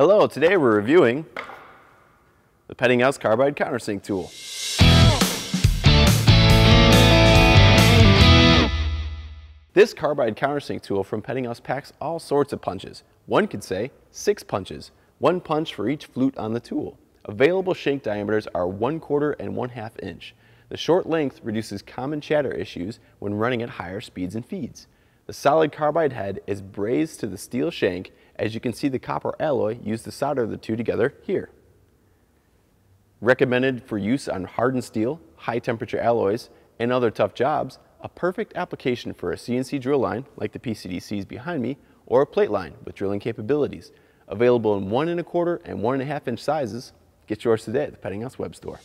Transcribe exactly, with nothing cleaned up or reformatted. Hello, today we're reviewing the Peddinghaus carbide countersink tool. This carbide countersink tool from Peddinghaus packs all sorts of punches. One could say six punches, one punch for each flute on the tool. Available shank diameters are one quarter and one half inch. The short length reduces common chatter issues when running at higher speeds and feeds. The solid carbide head is brazed to the steel shank, as you can see the copper alloy used to solder the two together here. Recommended for use on hardened steel, high temperature alloys, and other tough jobs, a perfect application for a C N C drill line like the P C D Cs behind me, or a plate line with drilling capabilities. Available in one and a quarter and one and a half inch sizes. Get yours today at the Peddinghaus web store.